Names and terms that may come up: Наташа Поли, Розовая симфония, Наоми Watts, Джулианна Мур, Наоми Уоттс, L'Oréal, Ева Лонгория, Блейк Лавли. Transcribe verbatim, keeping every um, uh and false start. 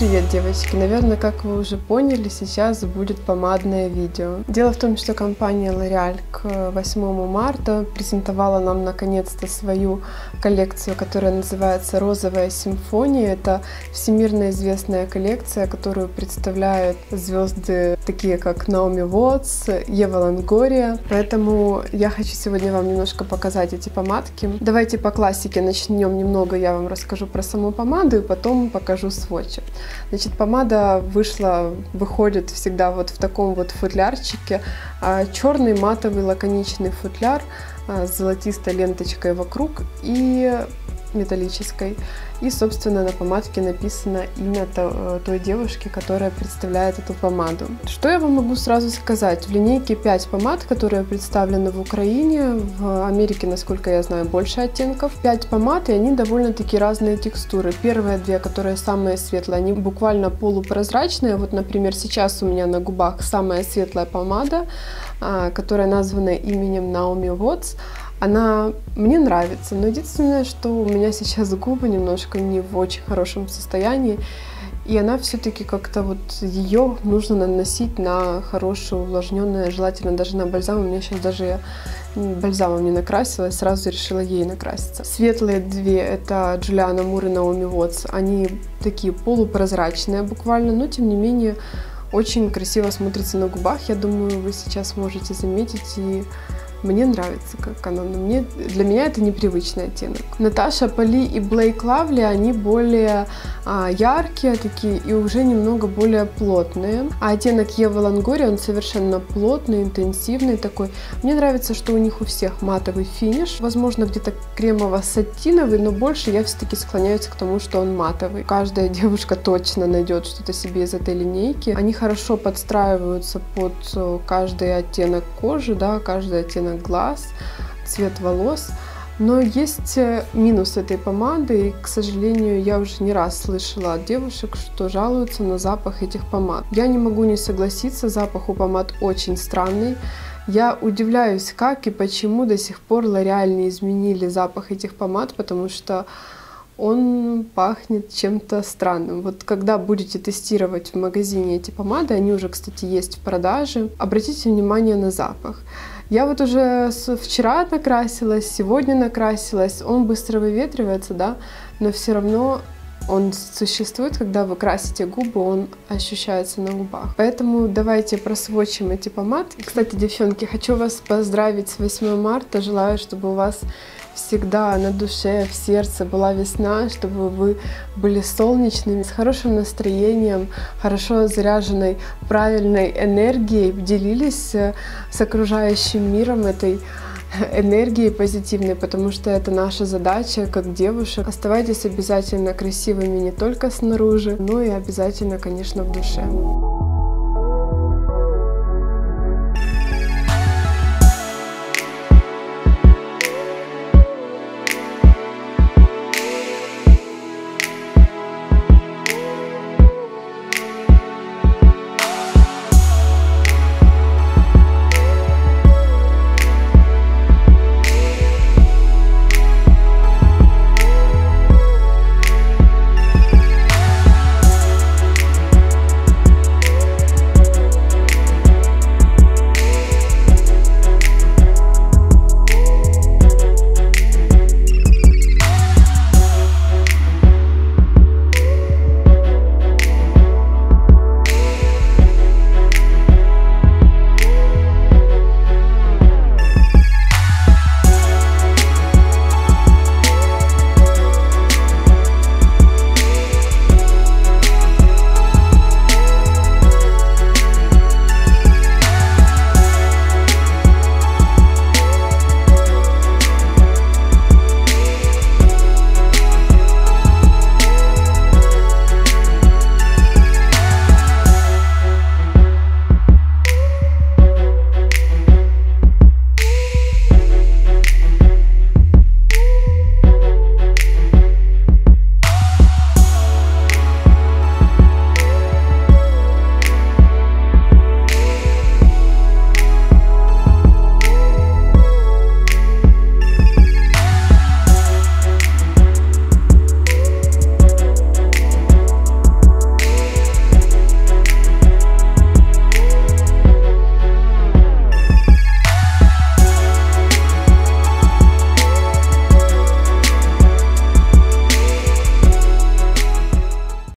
Привет, девочки! Наверное, как вы уже поняли, сейчас будет помадное видео. Дело в том, что компания L'Oréal к восьмому марта презентовала нам наконец-то свою коллекцию, которая называется «Розовая симфония». Это всемирно известная коллекция, которую представляют звезды такие, как Наоми Watts, Ева Лонгория. Поэтому я хочу сегодня вам немножко показать эти помадки. Давайте по классике начнем немного. Я вам расскажу про саму помаду и потом покажу сводчи. Значит, помада вышла, выходит всегда вот в таком вот футлярчике. Черный матовый лаконичный футляр с золотистой ленточкой вокруг и металлической. И, собственно, на помадке написано имя той девушки, которая представляет эту помаду. Что я вам могу сразу сказать? В линейке пять помад, которые представлены в Украине, в Америке, насколько я знаю, больше оттенков. пять помад, и они довольно-таки разные текстуры. Первые две, которые самые светлые, они буквально полупрозрачные. Вот, например, сейчас у меня на губах самая светлая помада, которая названа именем Наоми Уоттс. Она мне нравится, но единственное, что у меня сейчас губы немножко не в очень хорошем состоянии, и она все-таки как-то вот ее нужно наносить на хорошую увлажненную, желательно даже на бальзам. У меня сейчас даже бальзамом не накрасилась, сразу решила ей накраситься. Светлые две — это Джулианна Мур и Наоми Уоттс. Они такие полупрозрачные буквально, но тем не менее очень красиво смотрится на губах. Я думаю, вы сейчас можете заметить, и мне нравится, как она, но мне, для меня это непривычный оттенок. Наташа Поли и Блейк Лавли, они более а, яркие такие и уже немного более плотные. А оттенок Евы Лонгория, он совершенно плотный, интенсивный такой. Мне нравится, что у них у всех матовый финиш. Возможно, где-то кремово-сатиновый, но больше я все-таки склоняюсь к тому, что он матовый. Каждая девушка точно найдет что-то себе из этой линейки. Они хорошо подстраиваются под каждый оттенок кожи, да, каждый оттенок глаз, цвет волос. Но есть минус этой помады, и, к сожалению, я уже не раз слышала от девушек, что жалуются на запах этих помад. Я не могу не согласиться, запах у помад очень странный. Я удивляюсь, как и почему до сих пор L'Oréal не изменили запах этих помад, потому что он пахнет чем-то странным. Вот когда будете тестировать в магазине эти помады, они уже, кстати, есть в продаже, обратите внимание на запах. Я вот уже вчера накрасилась, сегодня накрасилась, он быстро выветривается, да, но все равно он существует, когда вы красите губы, он ощущается на губах. Поэтому давайте просвочим эти помадки. Кстати, девчонки, хочу вас поздравить с восьмым марта, желаю, чтобы у вас всегда на душе, в сердце была весна, чтобы вы были солнечными, с хорошим настроением, хорошо заряженной, правильной энергией, делились с окружающим миром этой энергии позитивной, потому что это наша задача как девушек. Оставайтесь обязательно красивыми не только снаружи, но и обязательно, конечно, в душе.